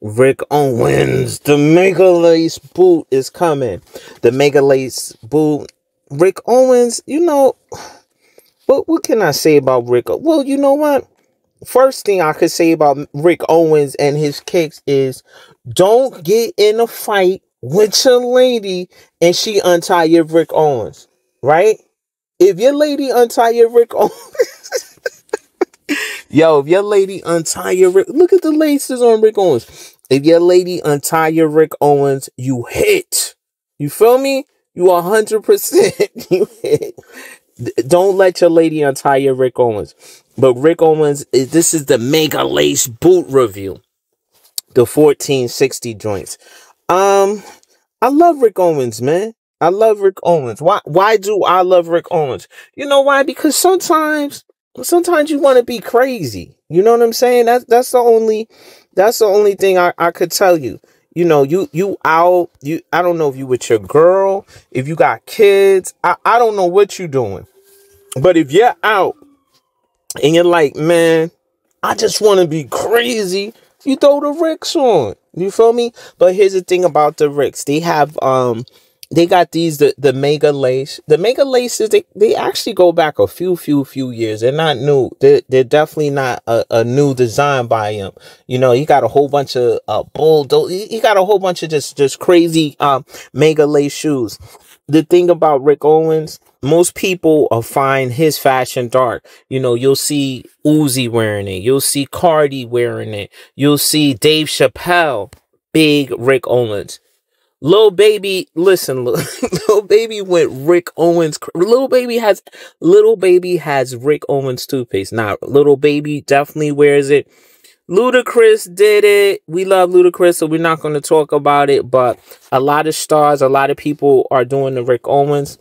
Rick Owens, the Megalace boot is coming. The Megalace boot. Rick Owens, you know, what can I say about Rick? Well, you know what? First thing I could say about Rick Owens and his kicks is don't get in a fight with your lady and she untie your Rick Owens, right? If your lady untie your Rick Owens, yo, if your lady untie your Rick, look at the laces on Rick Owens. If your lady untie your Rick Owens, you hit. You feel me? You 100% you hit. Don't let your lady untie your Rick Owens. But Rick Owens, this is the Megalace boot review. The 1460 joints. I love Rick Owens, man. I love Rick Owens. Why do I love Rick Owens? You know why? Because sometimes you want to be crazy. You know what I'm saying? That's the only thing I could tell you. You know, you out, I don't know if you with your girl, if you got kids, I don't know what you doing. But if you're out and you're like, man, I just want to be crazy, you throw the Ricks on. You feel me? But here's the thing about the Ricks. They have they got these the Megalace. The Megalaces, they actually go back a few years. They're not new. They're definitely not a new design by him. You know, he got a whole bunch of he got a whole bunch of just crazy Megalace shoes. The thing about Rick Owens, most people find his fashion dark. You know, you'll see Uzi wearing it. You'll see Cardi wearing it. You'll see Dave Chappelle, big Rick Owens. Lil Baby, listen, Lil Baby went Rick Owens. Lil Baby has Rick Owens toothpaste. Now, Lil Baby definitely wears it. Ludacris did it. We love Ludacris, so we're not going to talk about it. But a lot of stars, a lot of people are doing the Rick Owens.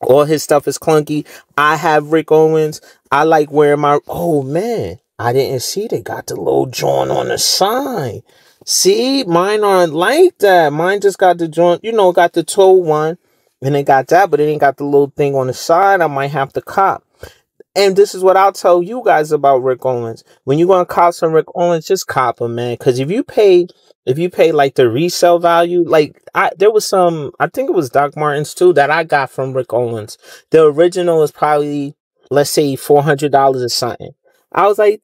All his stuff is clunky. I have Rick Owens. I like wearing my... Oh, man. I didn't see they got the little joint on the side. See, mine aren't like that. Mine just got the joint, you know, got the toe one. And it got that, but it ain't got the little thing on the side. I might have to cop. And this is what I'll tell you guys about Rick Owens. When you're going to cop some Rick Owens, just cop them, man. Because if you pay like the resale value, like there was some, I think it was Doc Martens too, that I got from Rick Owens. The original is probably, let's say $400 or something. I was like,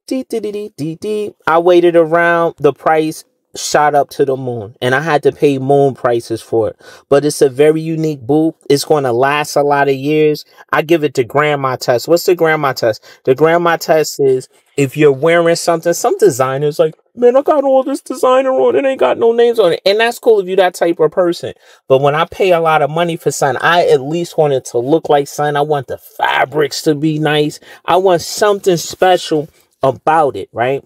I waited around, the price shot up to the moon, and I had to pay moon prices for it. But it's a very unique boot. It's going to last a lot of years. I give it the grandma test. What's the grandma test? The grandma test is if you're wearing something, some designers like, man, I got all this designer on, it ain't got no names on it. And that's cool if you that type of person. But when I pay a lot of money for something, I at least want it to look like something. I want the fabrics to be nice. I want something special about it, right?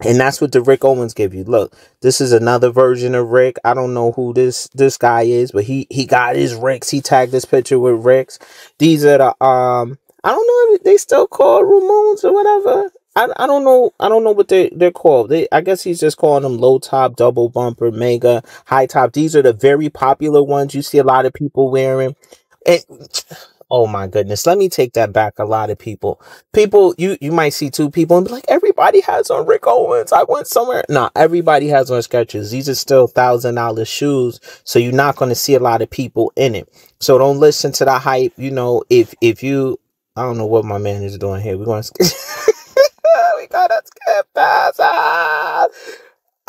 And that's what the Rick Owens give you. Look, this is another version of Rick. I don't know who this guy is, but he got his Ricks. He tagged this picture with Ricks. These are the I don't know if they still call Ramones or whatever. I don't know. I don't know what they're called. I guess he's just calling them low top, double bumper, mega, high top. These are the very popular ones you see a lot of people wearing. And oh my goodness, let me take that back. A lot of people, you might see two people and be like, everybody has on Rick Owens. I went somewhere. No, everybody has on Skechers. These are still $1,000 shoes, so you're not going to see a lot of people in it. So don't listen to the hype. You know, if you, I don't know what my man is doing here. We're going to we gotta skip past. I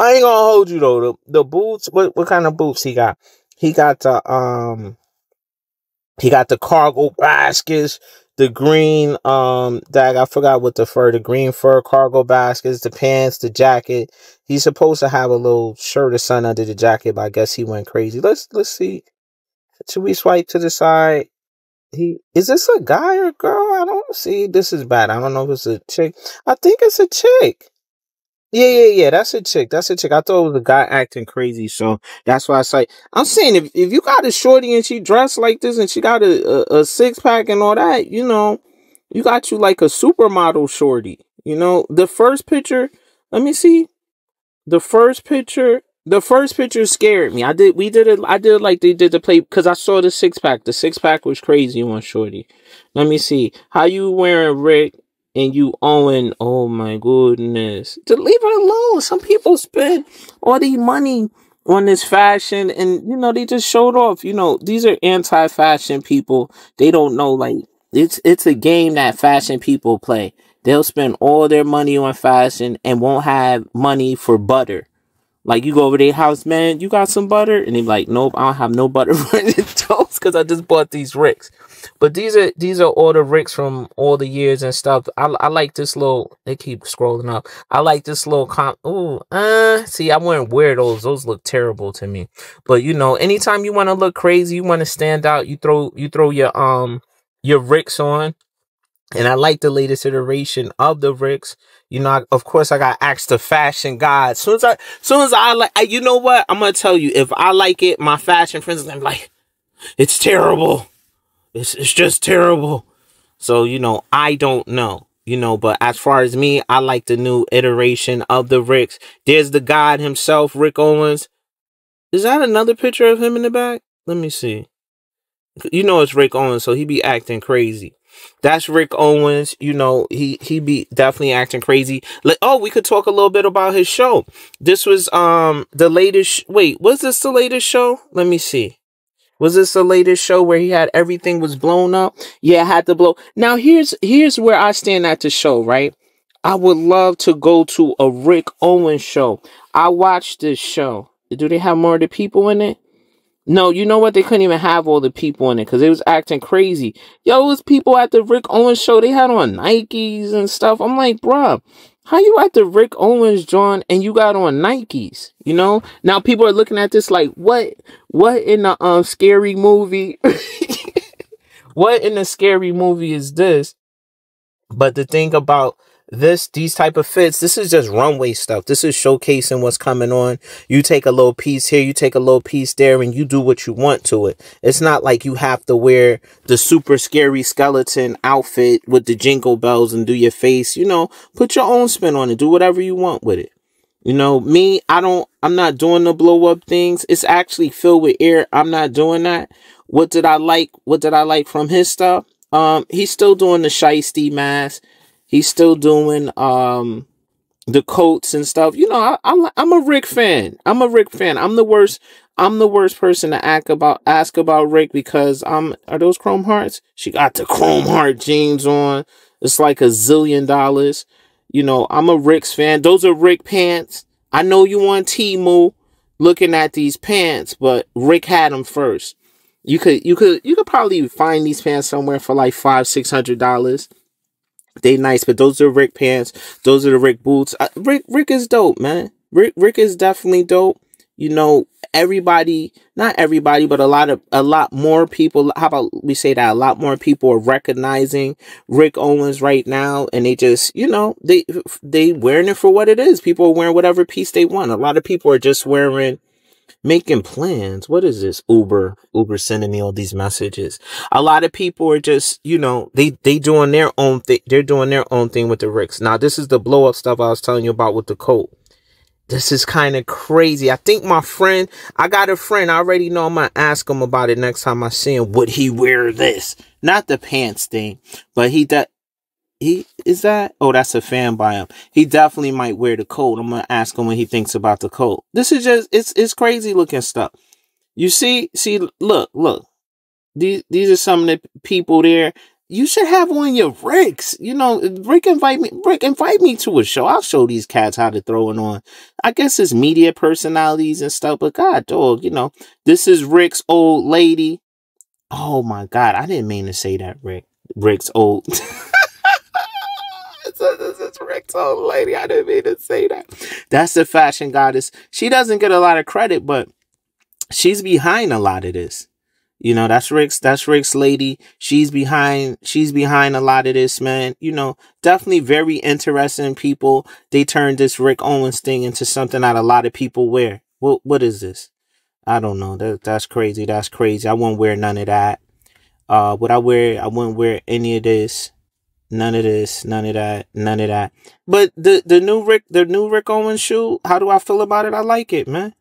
ain't gonna hold you though. The boots. What kind of boots he got? He got the He got the cargo baskets, the green, that I forgot what the fur, the green fur, cargo baskets, the pants, the jacket. He's supposed to have a little shirt or something under the jacket, but I guess he went crazy. Let's see. Should we swipe to the side? Is this a guy or a girl? I don't see. This is bad. I don't know if it's a chick. I think it's a chick. Yeah. That's a chick. I thought it was a guy acting crazy, so that's why I say. I'm saying if you got a shorty and she dressed like this and she got a six pack and all that, you know, you got you like a supermodel shorty. You know, the first picture. Let me see. The first picture scared me. I did it like they did the play because I saw the six pack. The six pack was crazy on shorty. Let me see. How you wearing Rick? and you owing, oh my goodness, to leave it alone. Some people spend all the money on this fashion and, you know, they just showed off. You know, these are anti-fashion people. They don't know, like, it's a game that fashion people play. They'll spend all their money on fashion and won't have money for butter. Like, you go over to their house, man, you got some butter? And they're like, nope, I don't have no butter for the toast because I just bought these Ricks. But these are all the Ricks from all the years and stuff. I like this little, they keep scrolling up. I like this little comp. Ooh, see, I wouldn't wear those. Those look terrible to me. But, you know, anytime you want to look crazy, you want to stand out, you throw your Ricks on. And I like the latest iteration of the Ricks. You know, of course, I got asked the fashion god. Soon as I like, you know what? I'm going to tell you, if I like it, my fashion friends are like, it's terrible. It's just terrible. So, you know, I don't know, you know, but as far as me, I like the new iteration of the Ricks. There's the god himself, Rick Owens. Is that another picture of him in the back? Let me see. You know, it's Rick Owens, so he be acting crazy. That's Rick Owens. You know, he be definitely acting crazy. Like, oh, we could talk a little bit about his show. This was the latest. Wait, was this the latest show? Let me see. Was this the latest show where he had everything was blown up? Yeah, I had to blow. Now, here's where I stand at the show, right? I would love to go to a Rick Owens show. I watched this show. Do they have more of the people in it? No, you know what? They couldn't even have all the people in it because it was acting crazy. Yo, it was people at the Rick Owens show. They had on Nikes and stuff. I'm like, bruh, how you at the Rick Owens, John, and you got on Nikes? You know? Now, people are looking at this like, what in the scary movie? What in the scary movie is this? But the thing about these type of fits, this is just runway stuff. This is showcasing what's coming on. You take a little piece here, you take a little piece there, and you do what you want to it. It's not like you have to wear the super scary skeleton outfit with the jingle bells and do your face. You know, put your own spin on it. Do whatever you want with it. You know, me, I'm not doing the blow up things. It's actually filled with air. I'm not doing that. What did I like? What did I like from his stuff? He's still doing the shiesty mask. He's still doing the coats and stuff. You know, I'm a Rick fan. I'm a Rick fan. I'm the worst person to ask about Rick because are those Chrome Hearts? She got the Chrome Heart jeans on. It's like $1 zillion. You know, I'm a Rick's fan. Those are Rick pants. I know you on Temu looking at these pants, but Rick had them first. You could probably find these pants somewhere for like $500-$600. They nice, but those are Rick pants. Those are the Rick boots. Rick is dope, man. Rick is definitely dope. You know, everybody, not everybody, but a lot more people. How about we say that a lot more people are recognizing Rick Owens right now, and they just, you know, they wearing it for what it is. People are wearing whatever piece they want. A lot of people are just wearing. Making plans. What is this? Uber sending me all these messages. A lot of people are just, you know, they doing their own thing. They're doing their own thing with the Ricks. Now, this is the blow up stuff I was telling you about with the coat. This is kind of crazy. I think my friend, I got a friend. I already know I'm going to ask him about it next time I see him. Would he wear this? Not the pants thing, but he is that? Oh, that's a fan by him. He definitely might wear the coat. I'm gonna ask him what he thinks about the coat. This is just it's crazy looking stuff. You see, look. These are some of the people there. You should have on your Ricks. You know, Rick invite me to a show. I'll show these cats how to throw it on. I guess it's media personalities and stuff, but God dog, you know, this is Rick's old lady. Oh my God, I didn't mean to say that, Rick. Rick's old this is Rick's old lady. I didn't mean to say that. That's the fashion goddess. She doesn't get a lot of credit, but she's behind a lot of this. You know, that's Rick's lady. She's behind a lot of this, man. You know, definitely very interesting people. They turned this Rick Owens thing into something that a lot of people wear. What is this? I don't know. That's crazy. That's crazy. I won't wear none of that. What I wear, I wouldn't wear any of this. None of this, none of that, none of that. But the new Rick Owens shoe, how do I feel about it? I like it, man.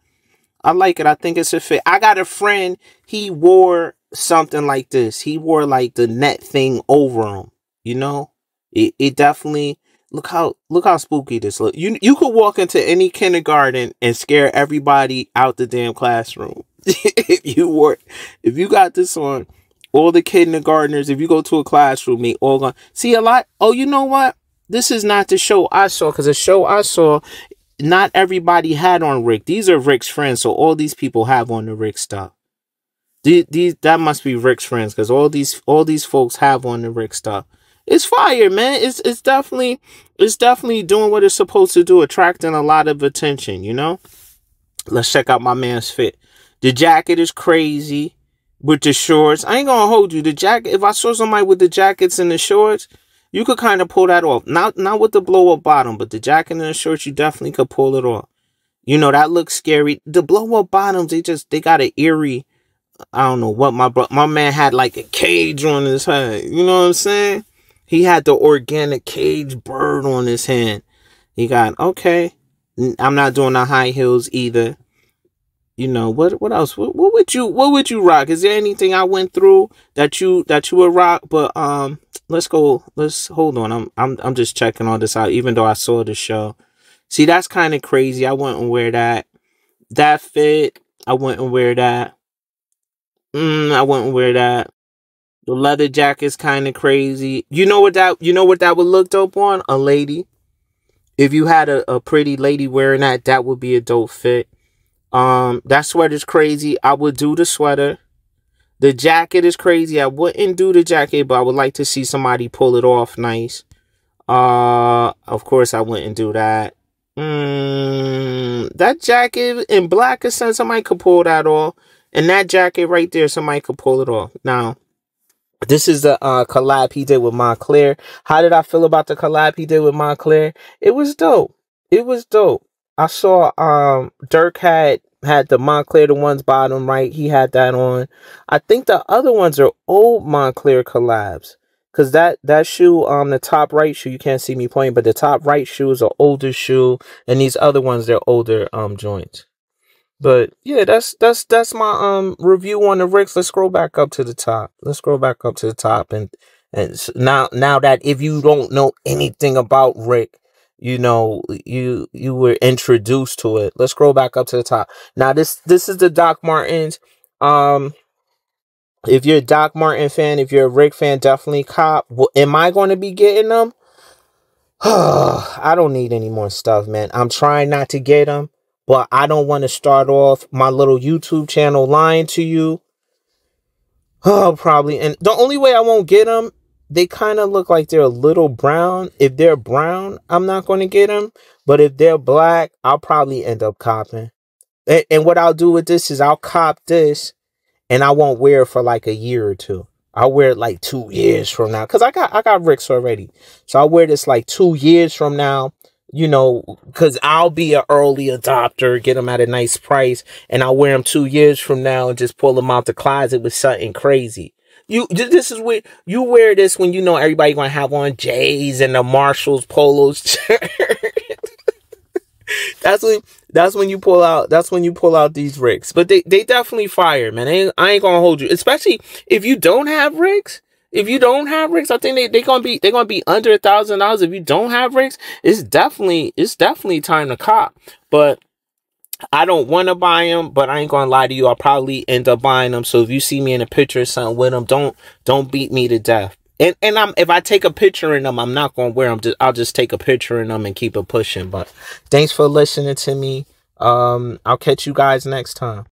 I like it. I think it's a fit. I got a friend. He wore something like this. He wore like the net thing over him, you know, It definitely, look how spooky this looks. You could walk into any kindergarten and scare everybody out the damn classroom. If you got this on, all the kindergartners, if you go to a classroom, they all gone. See a lot. Oh, you know what? This is not the show I saw, because the show I saw, not everybody had on Rick. These are Rick's friends, so all these people have on the Rick stuff. That must be Rick's friends, because all these folks have on the Rick stuff. It's fire, man. It's definitely doing what it's supposed to do, attracting a lot of attention, you know? Let's check out my man's fit. The jacket is crazy with the shorts. I ain't gonna hold you. The jacket, if I saw somebody with the jackets and the shorts, you could kind of pull that off. Not with the blow-up bottom, but the jacket and the shorts, you definitely could pull it off. You know, that looks scary. The blow-up bottoms, they got an eerie, I don't know what, my man had like a cage on his head. You know what I'm saying? He had the organic cage bird on his hand. He got, okay, I'm not doing the high heels either. You know, what else? What would you rock? Is there anything I went through that you would rock? But let's hold on. I'm just checking all this out, even though I saw the show. See, that's kind of crazy. I wouldn't wear that. That fit, I wouldn't wear that. I wouldn't wear that. The leather jacket's kind of crazy. You know what that would look dope on? A lady. If you had a pretty lady wearing that, that would be a dope fit. That sweater's crazy. I would do the sweater. The jacket is crazy. I wouldn't do the jacket, but I would like to see somebody pull it off nice. Of course I wouldn't do that. That jacket in black or something, somebody could pull that off. And that jacket right there, somebody could pull it off. Now, this is the collab he did with Moncler. How did I feel about the collab he did with Moncler? It was dope. It was dope. I saw Dirk had the Moncler, the ones bottom right. He had that on. I think the other ones are old Moncler collabs, because that shoe, the top right shoe, you can't see me playing, but the top right shoe is an older shoe, and these other ones, they're older joints. But yeah, that's my review on the Ricks. Let's scroll back up to the top. Let's scroll back up to the top, and now that if you don't know anything about Rick, you know, you were introduced to it. Let's scroll back up to the top. Now, this is the Doc Martens. If you're a Doc Marten fan, if you're a Rick fan, definitely cop. Well, am I going to be getting them? I don't need any more stuff, man. I'm trying not to get them, but I don't want to start off my little YouTube channel lying to you. Oh, probably. And the only way I won't get them, they kind of look like they're a little brown. If they're brown, I'm not going to get them. But if they're black, I'll probably end up copping. And what I'll do with this is I'll cop this and I won't wear it for like a year or two. I'll wear it like 2 years from now, because I got Ricks already. So I'll wear this like 2 years from now, you know, because I'll be an early adopter, get them at a nice price. And I'll wear them 2 years from now and just pull them out the closet with something crazy. This is where you wear this when you know everybody gonna have on J's and the Marshalls, polos. that's when you pull out. That's when you pull out these Ricks. But they definitely fire, man. I ain't gonna hold you. Especially if you don't have Ricks. If you don't have Ricks, I think they're gonna be under $1,000. If you don't have Ricks, it's definitely time to cop. But I don't want to buy them, but I ain't gonna lie to you, I'll probably end up buying them. So if you see me in a picture or something with them, don't beat me to death. And if I take a picture in them, I'm not gonna wear them. I'll just take a picture in them and keep it pushing. But thanks for listening to me. I'll catch you guys next time.